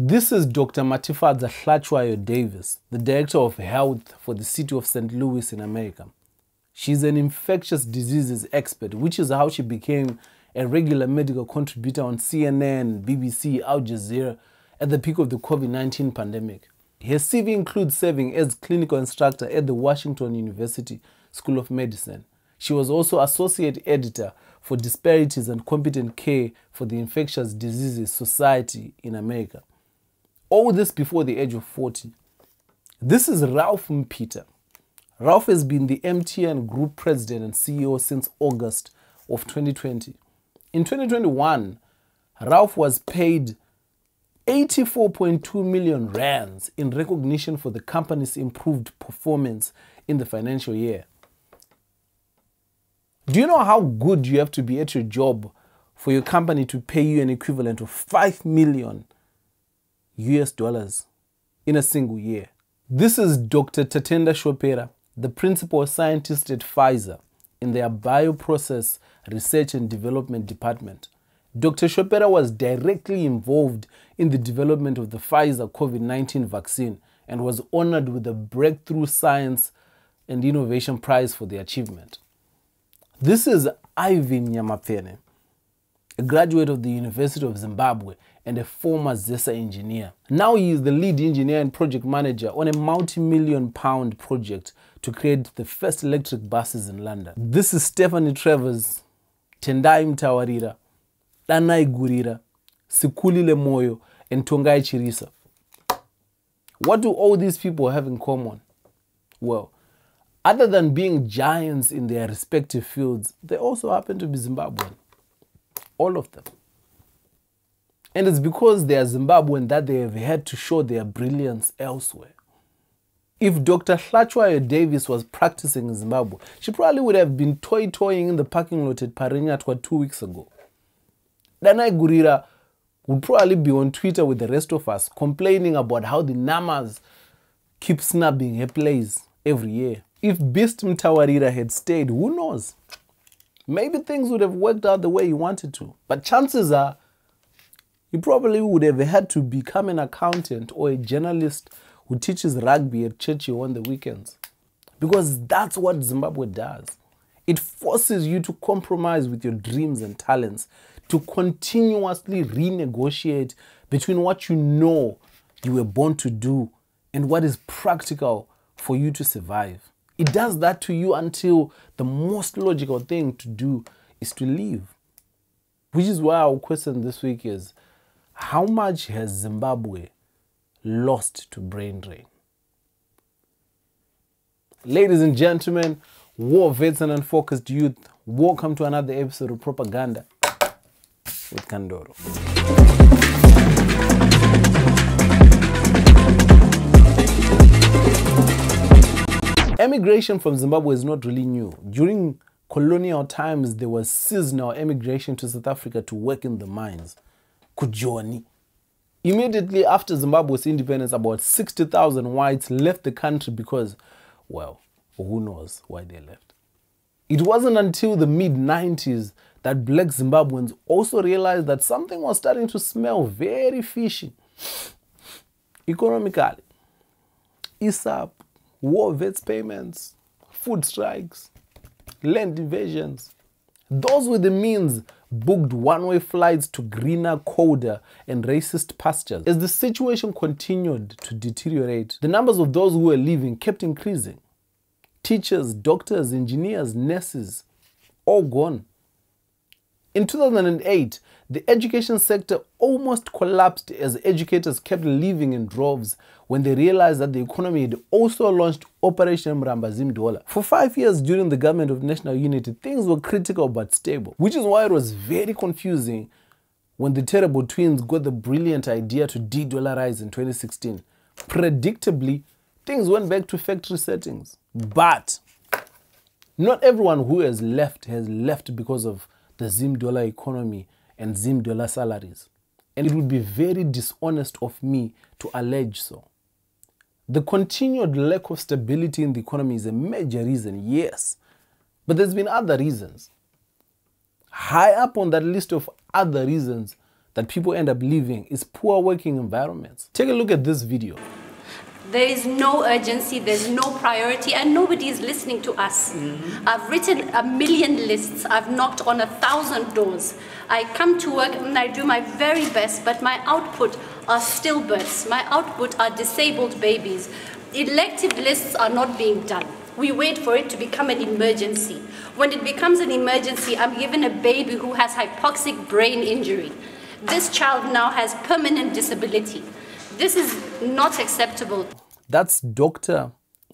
This is Dr. Matifa Zahlatria Davis, the Director of Health for the City of St. Louis in America. She's an infectious diseases expert, which is how she became a regular medical contributor on CNN, BBC, Al Jazeera at the peak of the COVID-19 pandemic. Her CV includes serving as clinical instructor at the Washington University School of Medicine. She was also associate editor for Disparities and Competent Care for the Infectious Diseases Society in America. All this before the age of 40. This is Ralph Mpita. Ralph has been the MTN Group President and CEO since August of 2020. In 2021, Ralph was paid 84.2 million rands in recognition for the company's improved performance in the financial year. Do you know how good you have to be at your job for your company to pay you an equivalent of 5 million US dollars in a single year? This is Dr. Tatenda Shopera, the principal scientist at Pfizer in their bioprocess research and development department. Dr. Shopera was directly involved in the development of the Pfizer COVID-19 vaccine and was honored with the Breakthrough Science and Innovation Prize for the achievement. This is Ivan Nyamapene, a graduate of the University of Zimbabwe and a former ZESA engineer. Now he is the lead engineer and project manager on a multi-million-pound project to create the first electric buses in London. This is Stephanie Travers, Tendai Mtawarira, Danai Gurira, Sikulile Moyo, and Tongai Chirisa. What do all these people have in common? Well, other than being giants in their respective fields, they also happen to be Zimbabwean. All of them. And it's because they are Zimbabwean that they have had to show their brilliance elsewhere. If Dr. Zahlatria Davis was practicing in Zimbabwe, she probably would have been toying in the parking lot at Parenyatwa 2 weeks ago. Danai Gurira would probably be on Twitter with the rest of us complaining about how the Namas keep snubbing her plays every year. If Beast Mtawarira had stayed, who knows? Maybe things would have worked out the way you wanted to. But chances are, you probably would have had to become an accountant or a journalist who teaches rugby at Churchill on the weekends. Because that's what Zimbabwe does. It forces you to compromise with your dreams and talents, to continuously renegotiate between what you know you were born to do and what is practical for you to survive. It does that to you until the most logical thing to do is to leave. Which is why our question this week is, how much has Zimbabwe lost to brain drain? Ladies and gentlemen, war vets and unfocused youth, welcome to another episode of Properganda with Kandoro. Emigration from Zimbabwe is not really new. During colonial times, there was seasonal emigration to South Africa to work in the mines. Kujoni. Immediately after Zimbabwe's independence, about 60,000 whites left the country because, well, who knows why they left. It wasn't until the mid-90s that black Zimbabweans also realized that something was starting to smell very fishy. Economically, ISAP, war vets payments, food strikes, land invasions. Those with the means booked one-way flights to greener, colder, and racist pastures. As the situation continued to deteriorate, the numbers of those who were leaving kept increasing. Teachers, doctors, engineers, nurses, all gone. In 2008, the education sector almost collapsed as educators kept leaving in droves when they realized that the economy had also launched Operation Murambazim dollar. For 5 years during the government of national unity, things were critical but stable, which is why it was very confusing when the terrible twins got the brilliant idea to de-dollarize in 2016. Predictably, things went back to factory settings. But not everyone who has left because of the Zim dollar economy and Zim dollar salaries. And it would be very dishonest of me to allege so. The continued lack of stability in the economy is a major reason, yes. But there's been other reasons. High up on that list of other reasons that people end up leaving is poor working environments. Take a look at this video. There is no urgency, there's no priority, and nobody is listening to us. Mm-hmm. I've written 1,000,000 lists, I've knocked on 1,000 doors. I come to work and I do my very best, but my output are stillbirths, my output are disabled babies. Elective lists are not being done. We wait for it to become an emergency. When it becomes an emergency, I'm given a baby who has hypoxic brain injury. This child now has permanent disability. This is not acceptable. That's Dr.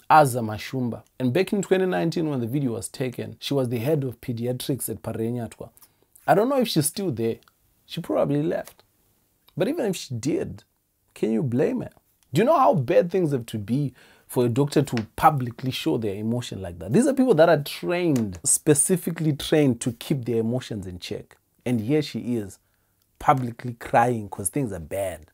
Asa Mashumba. And back in 2019, when the video was taken, she was the head of pediatrics at Parenyatwa. I don't know if she's still there. She probably left. But even if she did, can you blame her? Do you know how bad things have to be for a doctor to publicly show their emotion like that? These are people that are trained, specifically trained to keep their emotions in check. And here she is, publicly crying because things are bad.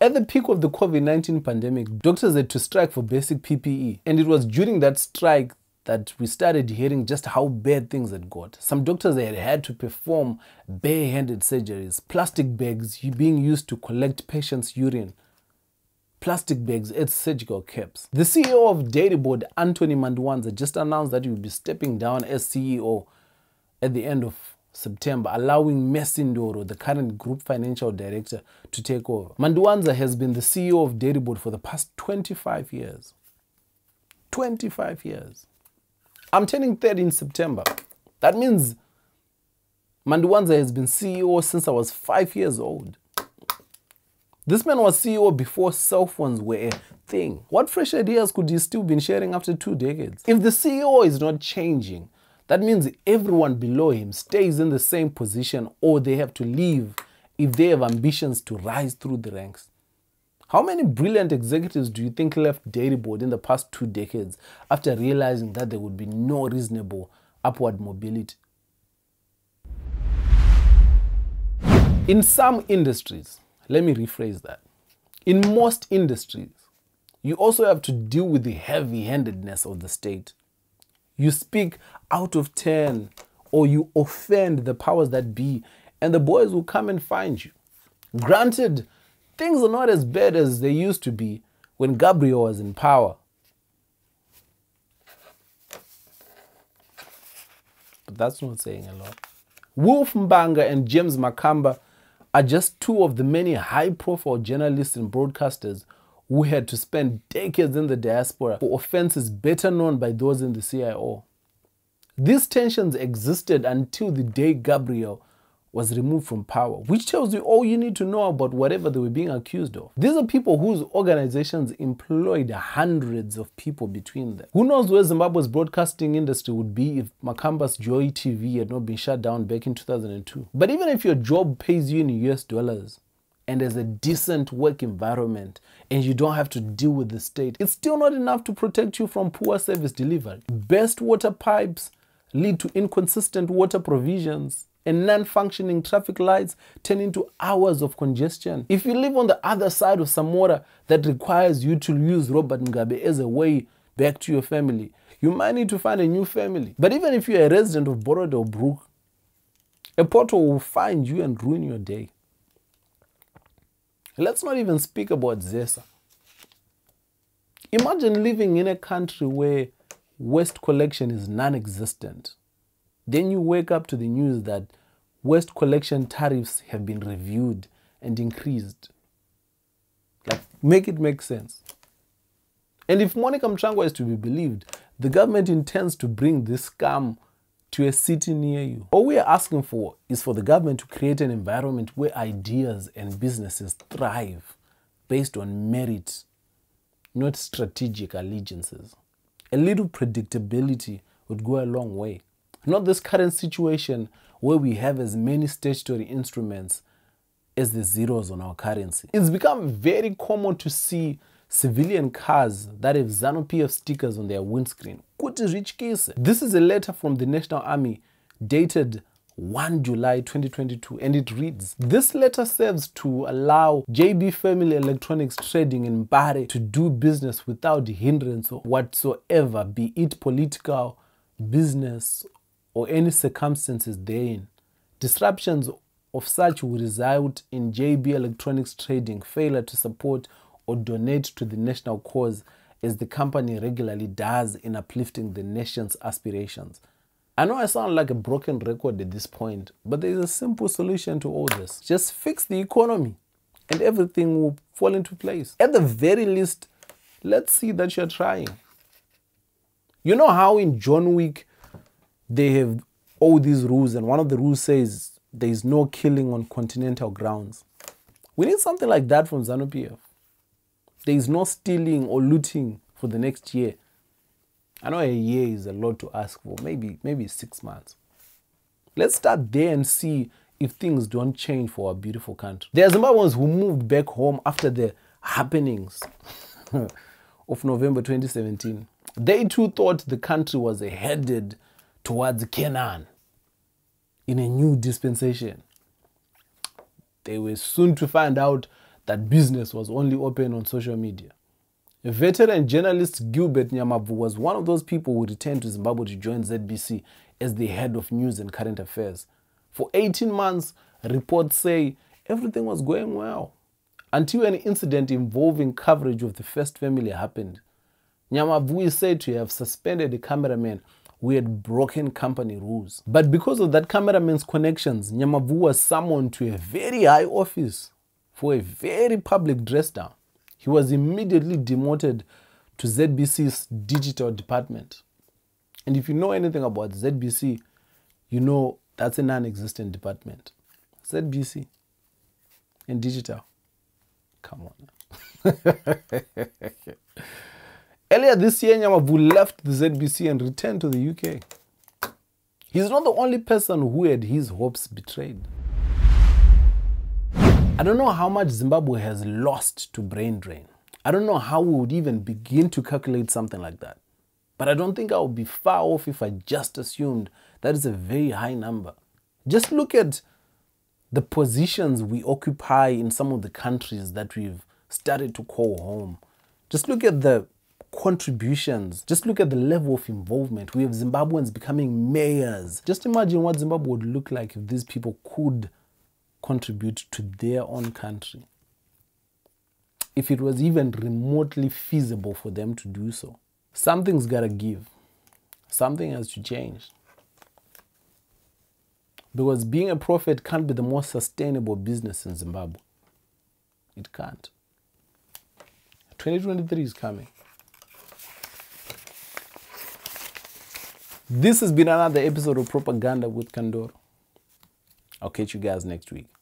At the peak of the COVID-19 pandemic, doctors had to strike for basic PPE, and it was during that strike that we started hearing just how bad things had got. Some doctors had to perform bare-handed surgeries, plastic bags being used to collect patients' urine, plastic bags as surgical caps. The CEO of Dairy Board, Anthony Mandiwanza, just announced that he will be stepping down as CEO at the end of September, allowing Messindoro, the current group financial director, to take over. Mandiwanza has been the CEO of Dairy Board for the past 25 years. 25 years. I'm turning 30 in September. That means Mandiwanza has been CEO since I was 5 years old. This man was CEO before cell phones were a thing. What fresh ideas could he still be sharing after 2 decades? If the CEO is not changing, that means everyone below him stays in the same position, or they have to leave if they have ambitions to rise through the ranks. How many brilliant executives do you think left Dairy Board in the past 2 decades after realizing that there would be no reasonable upward mobility? In some industries, let me rephrase that. In most industries, you also have to deal with the heavy-handedness of the state. You speak out of turn, or you offend the powers that be, and the boys will come and find you. Granted, things are not as bad as they used to be when Gabriel was in power. But that's not saying a lot. Wolf Mbanga and James Makamba are just two of the many high-profile journalists and broadcasters who had to spend decades in the diaspora for offenses better known by those in the CIO. These tensions existed until the day Gabriel was removed from power, which tells you all you need to know about whatever they were being accused of. These are people whose organizations employed hundreds of people between them. Who knows where Zimbabwe's broadcasting industry would be if Makamba's Joy TV had not been shut down back in 2002. But even if your job pays you in US dollars, and there's a decent work environment, and you don't have to deal with the state, it's still not enough to protect you from poor service delivery. Burst water pipes lead to inconsistent water provisions, and non-functioning traffic lights turn into hours of congestion. If you live on the other side of Samora that requires you to use Robert Mugabe as a way back to your family, you might need to find a new family. But even if you're a resident of Borod or Brook, a portal will find you and ruin your day. Let's not even speak about ZESA. Imagine living in a country where waste collection is non-existent. Then you wake up to the news that waste collection tariffs have been reviewed and increased. Like, make it make sense. And if Monica Mchangwa is to be believed, the government intends to bring this scam to a city near you. All we are asking for is for the government to create an environment where ideas and businesses thrive based on merit, not strategic allegiances. A little predictability would go a long way. Not this current situation where we have as many statutory instruments as the zeros on our currency. It's become very common to see civilian cars that have Zanu PF stickers on their windscreen. This is a letter from the National Army dated 1 July 2022, and it reads, "This letter serves to allow JB Family Electronics Trading in Mbare to do business without hindrance whatsoever, be it political, business, or any circumstances therein. Disruptions of such will result in JB Electronics Trading failure to support or donate to the national cause, as the company regularly does in uplifting the nation's aspirations. I know I sound like a broken record at this point, but there is a simple solution to all this. Just fix the economy and everything will fall into place. At the very least, let's see that you're trying. You know how in John Wick they have all these rules, and one of the rules says there is no killing on continental grounds. We need something like that from Zanu PF. There is no stealing or looting for the next year. I know a year is a lot to ask for, maybe 6 months. Let's start there and see if things don't change for our beautiful country. There are Zimbabweans who moved back home after the happenings of November 2017. They too thought the country was headed towards Canaan in a new dispensation. They were soon to find out that business was only open on social media. A veteran journalist, Gilbert Nyamavu, was one of those people who returned to Zimbabwe to join ZBC as the head of news and current affairs. For 18 months, reports say everything was going well, until an incident involving coverage of the first family happened. Nyamavu is said to have suspended a cameraman who had broken company rules. But because of that cameraman's connections, Nyamavu was summoned to a very high office for a very public dress down. He was immediately demoted to ZBC's digital department. And if you know anything about ZBC, you know that's a non-existent department. ZBC and digital. Come on. Earlier this year, Nyamavu left the ZBC and returned to the UK. He's not the only person who had his hopes betrayed. I don't know how much Zimbabwe has lost to brain drain. I don't know how we would even begin to calculate something like that. But I don't think I would be far off if I just assumed that is a very high number. Just look at the positions we occupy in some of the countries that we've started to call home. Just look at the contributions. Just look at the level of involvement. We have Zimbabweans becoming mayors. Just imagine what Zimbabwe would look like if these people could contribute to their own country, if it was even remotely feasible for them to do so. Something's gotta give. Something has to change. Because being a prophet can't be the most sustainable business in Zimbabwe. It can't. 2023 is coming. This has been another episode of Properganda with Kandoro. I'll catch you guys next week.